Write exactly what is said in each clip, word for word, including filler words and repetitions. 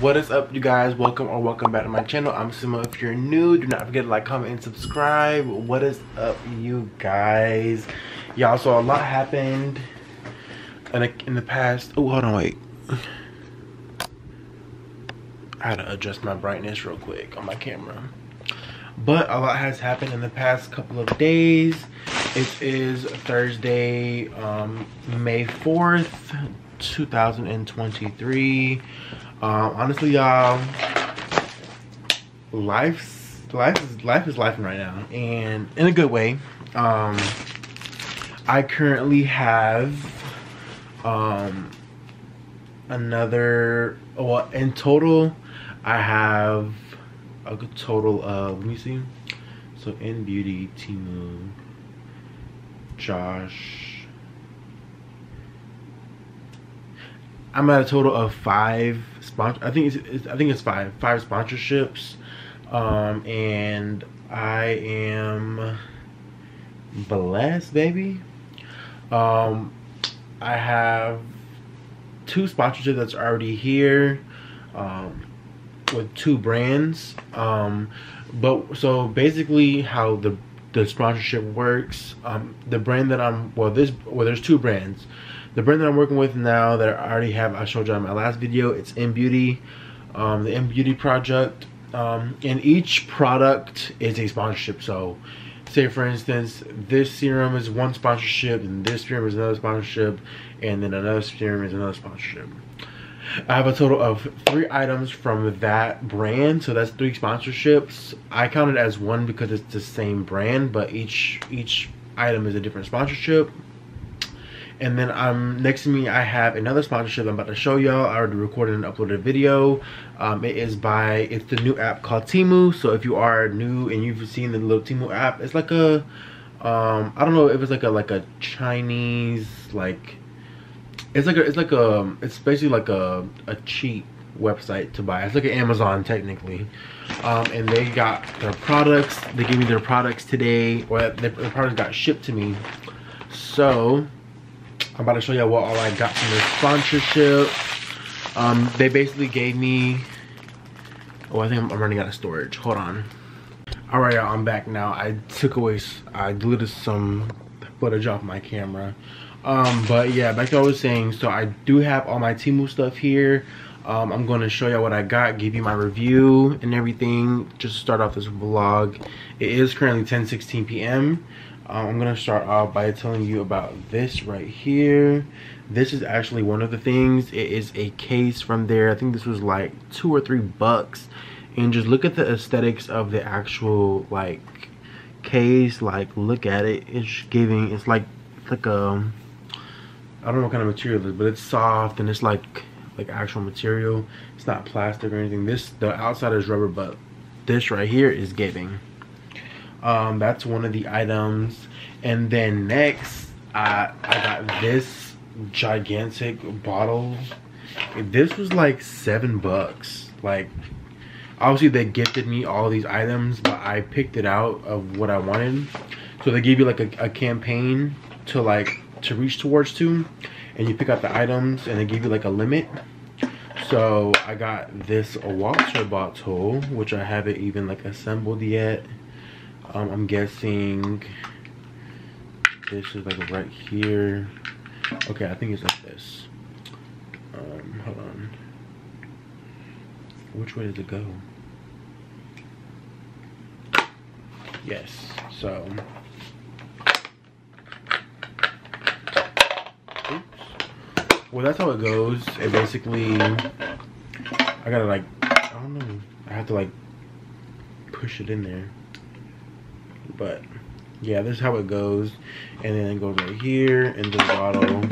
What is up, you guys? Welcome or welcome back to my channel. I'm Samo. If you're new, do not forget to like, comment, and subscribe. What is up, you guys? Y'all, so a lot happened in, a, in the past. Oh, hold on, wait. I had to adjust my brightness real quick on my camera. But a lot has happened in the past couple of days. It is Thursday, um, May fourth, two thousand twenty-three. Um, honestly, y'all, life's life is life is life right now, and in a good way. Um, I currently have um, another. Well, in total, I have a total of, let me see, so N-Beauty, Timu, Josh, I'm at a total of five sponsor. I think it's, it's I think it's five five sponsorships, um, and I am blessed, baby. Um, I have two sponsorships that's already here, um, with two brands, um, but so basically how the the sponsorship works, um, the brand that I'm, well this well there's two brands. The brand that I'm working with now that I already have, I showed you in my last video, it's N-Beauty, um, the N-Beauty project, um, and each product is a sponsorship. So say for instance, this serum is one sponsorship, and this serum is another sponsorship, and then another serum is another sponsorship. I have a total of three items from that brand, so that's three sponsorships. I count it as one because it's the same brand, but each each item is a different sponsorship. And then um, next to me, I have another sponsorship I'm about to show y'all. I already recorded and uploaded a video. Um, it is by, it's the new app called Timu. So if you are new and you've seen the little Timu app, it's like a, um, I don't know if it's like a like a Chinese, like, it's like a, it's like a, it's basically like a, a cheap website to buy. It's like an Amazon technically. Um, and they got their products. They gave me their products today, or their products got shipped to me. So I'm about to show y'all what all I got from this sponsorship. Um, they basically gave me, oh, I think I'm, I'm running out of storage. Hold on. All right, y'all, I'm back now. I took away, I deleted some footage off my camera. Um, but yeah, back to what I was saying. So I do have all my Timu stuff here. Um, I'm going to show y'all what I got, give you my review and everything. Just to start off this vlog. It is currently ten sixteen p m Um, I'm going to start off by telling you about this right here. This is actually one of the things. It is a case from there. I think this was like two or three bucks. And just look at the aesthetics of the actual like case. Like look at it. It's giving, it's like, it's like a, I don't know what kind of material it is, but it's soft and it's like, like actual material. It's not plastic or anything. This, the outside is rubber, but this right here is giving. Um, that's one of the items. And then next, I, I got this gigantic bottle. This was like seven bucks. Like, obviously they gifted me all these items, but I picked it out of what I wanted. So they give you like a, a campaign to like, to reach towards to, and you pick out the items and they give you like a limit. So I got this water bottle, which I haven't even like assembled yet. Um, I'm guessing this is like right here. Okay, I think it's like this. Um, hold on. Which way does it go? Yes, so. Oops. Well, that's how it goes. It basically, I gotta like, I don't know. I have to like push it in there. But yeah, this is how it goes, and then it goes right here in the bottle.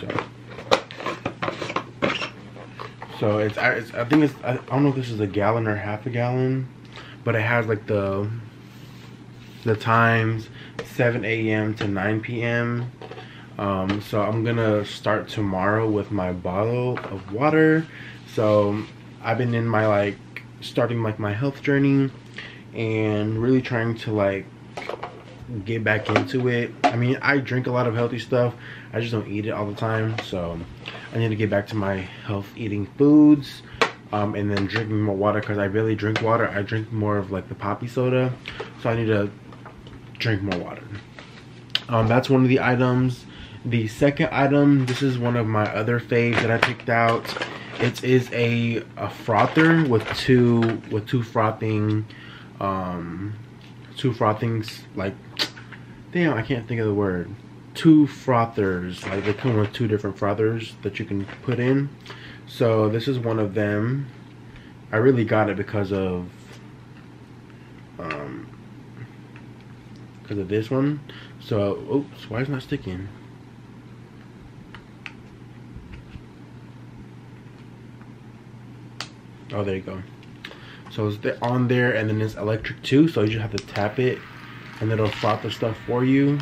So, so it's, I, it's, I think it's, I don't know if this is a gallon or half a gallon, but it has like the the times seven a m to nine p m Um, so I'm gonna start tomorrow with my bottle of water. So I've been in my like starting like my health journey. And really trying to like get back into it. I mean, I drink a lot of healthy stuff. I just don't eat it all the time. So I need to get back to my health eating foods. Um, and then drinking more water, because I barely drink water. I drink more of like the poppy soda. So I need to drink more water. Um, that's one of the items. The second item, this is one of my other faves that I picked out. It is a, a frother with two with two frothing um two frothings, like, damn, I can't think of the word. Two frothers, like they come with two different frothers that you can put in. So this is one of them. I really got it because of um because of this one. So oops, why is it not sticking? Oh, there you go. So it's on there, and then it's electric too, so you just have to tap it and it'll flop the stuff for you.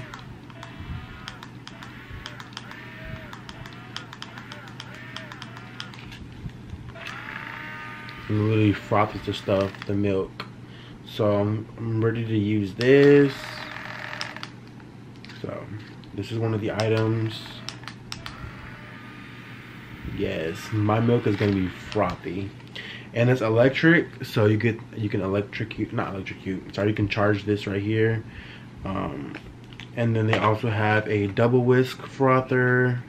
It literally froths the stuff, the milk. So I'm, I'm ready to use this. So this is one of the items. Yes, my milk is gonna be frothy. And it's electric, so you get you can electrocute, not electrocute, sorry, you can charge this right here. Um, and then they also have a double whisk frother.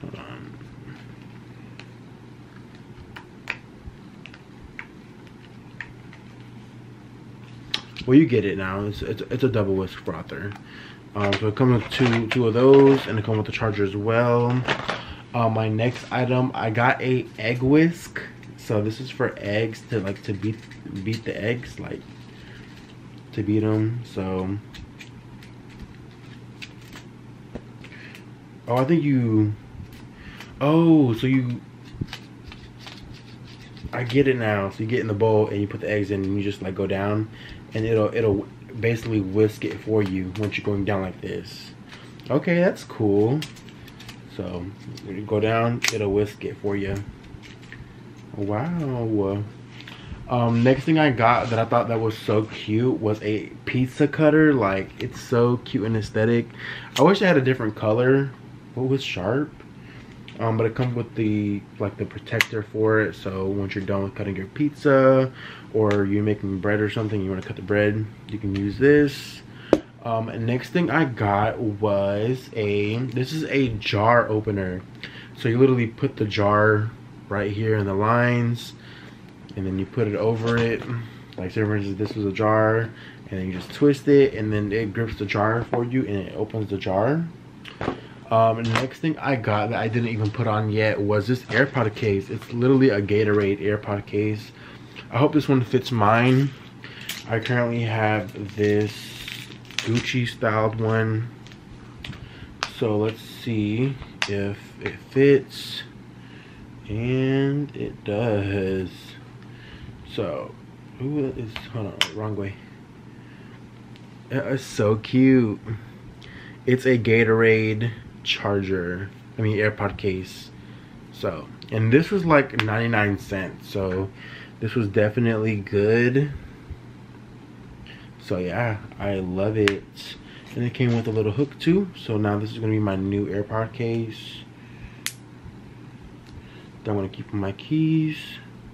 Hold on. Well, you get it now. It's it's, it's a double whisk frother. Um, so it comes with two two of those, and it comes with the charger as well. Uh, my next item, I got a egg whisk. So this is for eggs, to like to beat beat the eggs, like to beat them. So oh, I think you oh so you I get it now. So you get in the bowl and you put the eggs in, and you just like go down, and it'll it'll basically whisk it for you once you're going down like this. Okay, that's cool. So when you go down, it'll whisk it for you. Wow. Um next thing I got that I thought that was so cute was a pizza cutter. Like, it's so cute and aesthetic. I wish it had a different color. What was sharp? Um but it comes with the like the protector for it, so once you're done with cutting your pizza, or you're making bread or something, you want to cut the bread, you can use this. Um and next thing I got was a this is a jar opener. So you literally put the jar right here in the lines, and then you put it over it. Like, say for instance, this was a jar, and then you just twist it, and then it grips the jar for you, and it opens the jar. Um, and the next thing I got that I didn't even put on yet was this AirPod case. It's literally a Gatorade AirPod case. I hope this one fits mine. I currently have this Gucci styled one, so let's see if it fits. And it does. So, ooh, it's, hold on, wrong way. It's so cute. It's a Gatorade charger. I mean, AirPod case. So, and this was like ninety-nine cents. So, this was definitely good. So, yeah, I love it. And it came with a little hook too. So, now this is going to be my new AirPod case. I'm gonna keep my keys.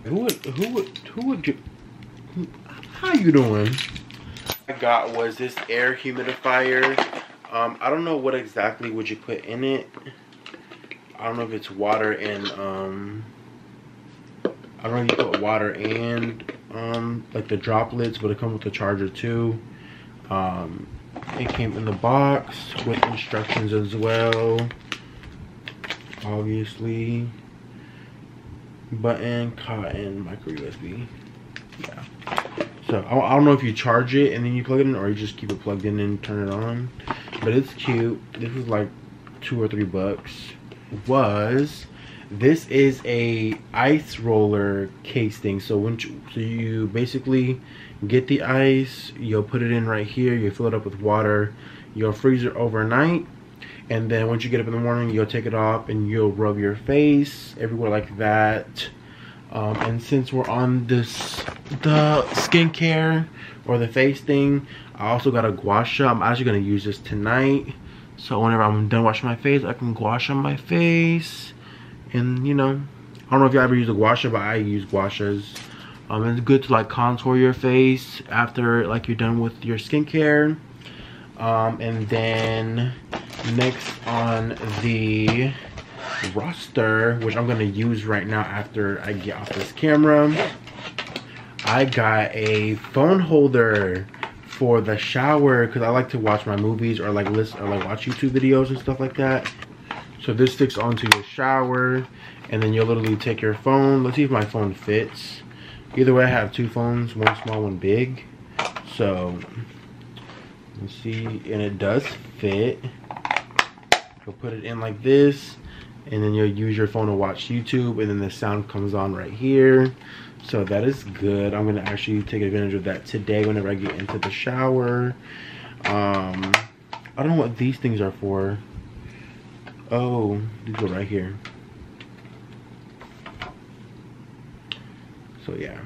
Who would, who would, who would you, who, how you doing? I got was this air humidifier. Um, I don't know what exactly would you put in it. I don't know if it's water and, um, I don't know if you put water and, um, like the droplets, but it comes with the charger too. Um, it came in the box with instructions as well, obviously. Button, cotton, micro U S B. Yeah. So I don't know if you charge it and then you plug it in, or you just keep it plugged in and turn it on. But it's cute. This was like two or three bucks. Was this is a ice roller case thing. So when you, so you basically get the ice, you'll put it in right here. You fill it up with water. You'll freeze it overnight. And then once you get up in the morning, you'll take it off and you'll rub your face everywhere like that. Um, and since we're on this the skincare or the face thing, I also got a gua sha. I'm actually gonna use this tonight, so whenever I'm done washing my face, I can gua sha my face. And you know, I don't know if you ever use a gua sha, but I use gua shas. Um, it's good to like contour your face after like you're done with your skincare. Um, and then next on the roster, which I'm gonna use right now after I get off this camera, I got a phone holder for the shower because I like to watch my movies or like listen or like watch YouTube videos and stuff like that. So this sticks onto your shower, and then you'll literally take your phone. Let's see if my phone fits. Either way, I have two phones, one small, one big. So let's see, and it does fit. You'll put it in like this, and then you'll use your phone to watch YouTube, and then the sound comes on right here. So that is good. I'm gonna actually take advantage of that today whenever I get into the shower. Um, I don't know what these things are for. Oh, these are right here. So yeah.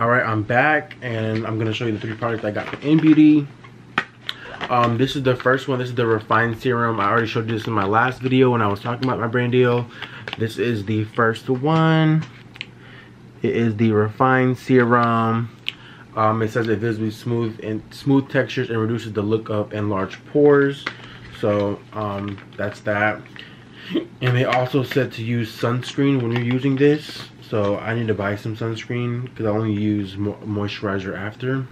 Alright, I'm back, and I'm gonna show you the three products I got from N Beauty. Um, this is the first one. This is the Refined Serum. I already showed you this in my last video when I was talking about my brand deal. This is the first one. It is the Refined Serum. Um, it says it visibly smooth and smooth textures and reduces the look of enlarged pores. So um, that's that. And they also said to use sunscreen when you're using this. So I need to buy some sunscreen because I only use mo moisturizer after.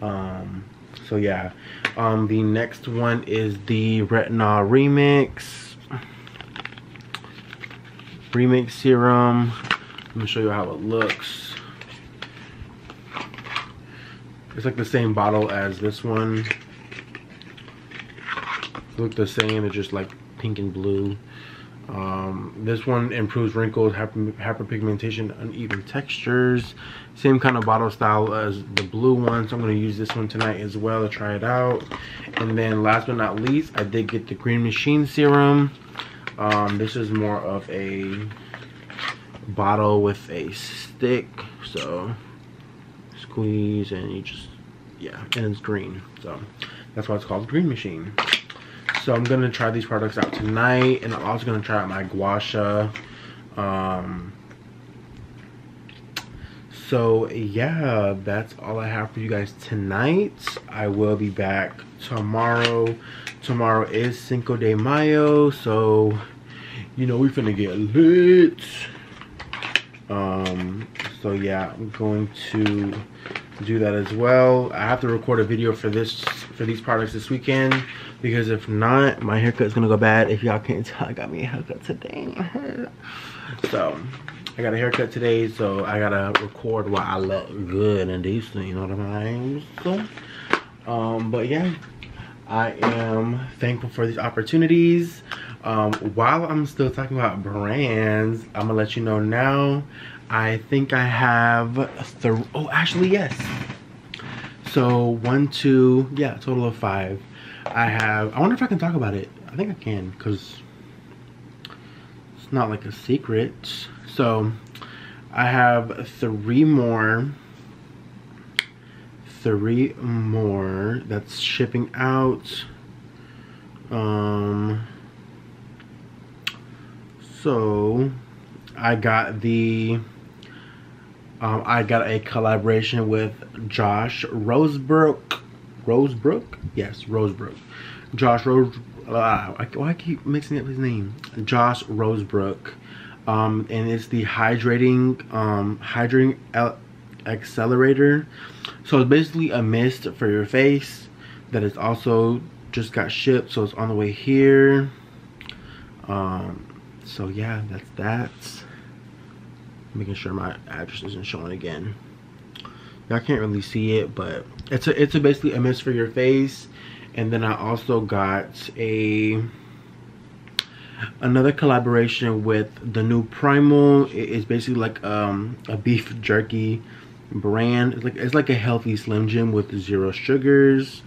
Um, So yeah, um, the next one is the Retinol Remix Remix Serum. Let me show you how it looks. It's like the same bottle as this one. Look the same. It's just like pink and blue. Um, this one improves wrinkles, hyperpigmentation, uneven textures. Same kind of bottle style as the blue one, so I'm going to use this one tonight as well to try it out. And then last but not least, I did get the Green Machine Serum. Um, this is more of a bottle with a stick, so squeeze and you just, yeah, and it's green, so that's why it's called Green Machine. So I'm gonna try these products out tonight, and I'm also gonna try out my gua sha. Um, so yeah, that's all I have for you guys tonight. I will be back tomorrow. Tomorrow is Cinco de Mayo, so you know we finna get lit. Um, so yeah, I'm going to do that as well. I have to record a video for this for these products this weekend, because if not, my haircut's gonna go bad. If y'all can't tell, I got me a haircut today. So I got a haircut today, so I gotta record while I look good and decent, you know what I mean? So um but yeah, I am thankful for these opportunities. Um while I'm still talking about brands, I'm gonna let you know now, I think I have three, oh actually yes. So one, two, yeah, total of five. I have, I wonder if I can talk about it. I think I can, because it's not like a secret. So I have three more, three more that's shipping out. Um, so I got the, Um, I got a collaboration with Josh Rosebrook. Rosebrook? Yes, Rosebrook. Josh Rose. Uh, I, oh, I keep mixing up his name. Josh Rosebrook. Um, and it's the hydrating, um, hydrating accelerator. So it's basically a mist for your face that is also just got shipped. So it's on the way here. Um, so yeah, that's that. Making sure my address isn't showing again. Y'all can't really see it, but it's a it's a basically a mist for your face. And then I also got a another collaboration with the new Primal. It is basically like um a beef jerky brand. It's like it's like a healthy Slim Jim with zero sugars.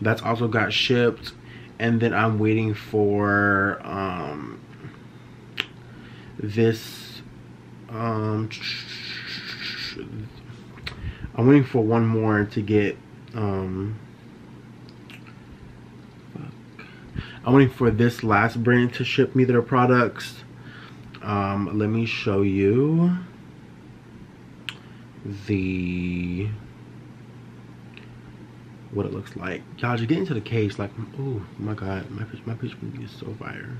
That's also got shipped. And then I'm waiting for um this Um, I'm waiting for one more to get, um, I'm waiting for this last brand to ship me their products. Um, let me show you the, what it looks like. Y'all, just get into the case, like, oh my god, my pitch, my pitch movie is so fire.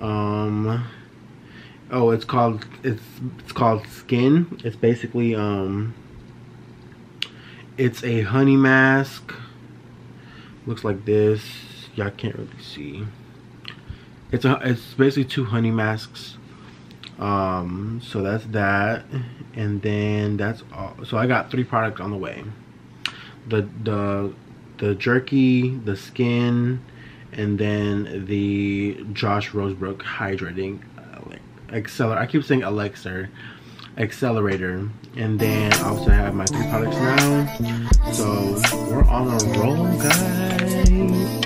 Um, oh, it's called, it's, it's called Skin. It's basically, um, it's a honey mask. Looks like this. Y'all can't really see. It's a, it's basically two honey masks. Um, so that's that, and then that's all. So I got three products on the way. The the the jerky, the skin, and then the Josh Rosebrook hydrating accelerator. I keep saying elixir accelerator. And then I also have my three products now. So we're on a roll, guys.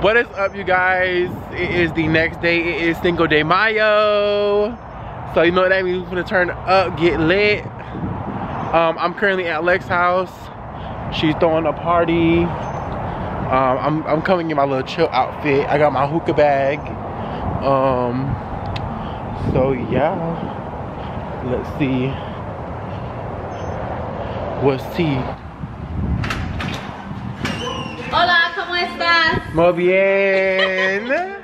What is up, you guys? It is the next day. It is Cinco de Mayo. So you know what that means. We're gonna turn up, get lit. Um, I'm currently at Lex's house. She's throwing a party. Um, I'm, I'm coming in my little chill outfit. I got my hookah bag. Um, so yeah. Let's see. What's tea? Hola, ¿cómo estás? Muy bien.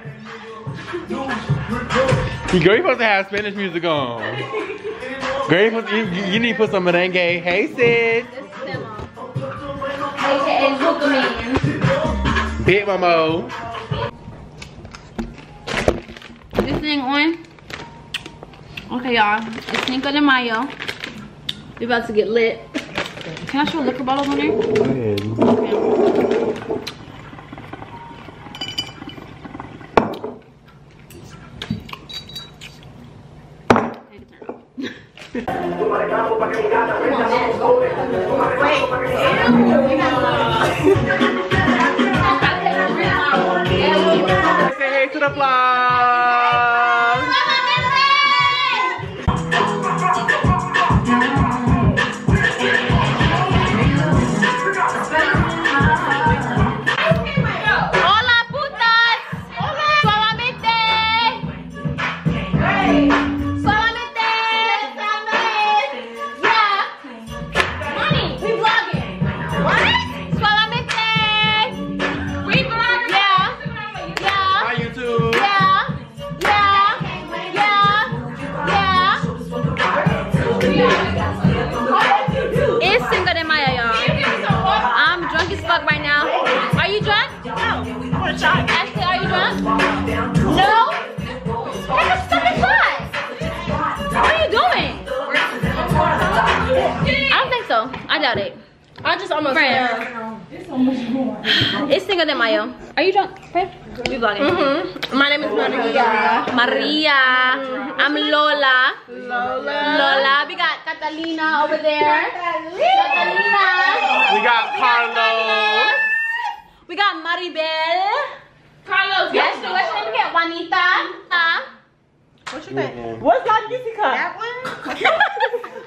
Girl, you supposed to have Spanish music on. Girl, you, supposed to, you, you need to put some merengue. Hey, sis. Big Mamo. This thing on. Okay, y'all. It's Cinco de Mayo. We're about to get lit. Can I show liquor bottles on there? Go ahead. Okay. It's Cinco de Mayo. Are you drunk, babe? We vlogging. Mm-hmm. My name is Maria. Maria. I'm Lola. Lola. Lola. We got Catalina over there. Catalina. We got Carlos. We got Maribel. Carlos. Yes. So let's name again. Juanita. Uh, what you think? Mm-hmm. What's that juicy cup? That one.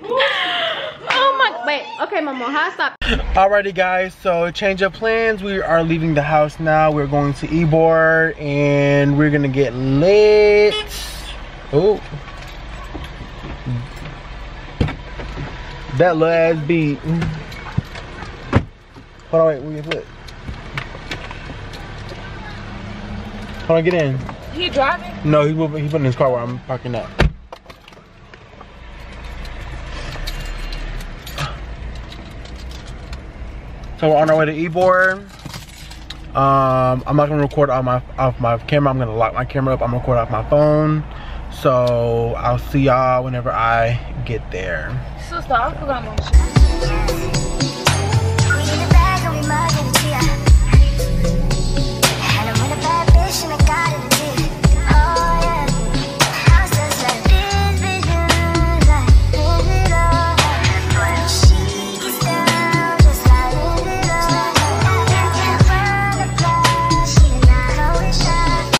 Oh my, wait, okay, Mama, how stop? Alrighty, guys, so change of plans. We are leaving the house now. We're going to Ybor and we're gonna get lit. Oh, that little ass beat. Hold on, wait, we get lit. Hold on, get in. He driving? No, he he put in his car where I'm parking up. So we're on our way to Ybor. Um, I'm not gonna record off my off my camera. I'm gonna lock my camera up. I'm gonna record off my phone. So I'll see y'all whenever I get there. Sister, I forgot my shit.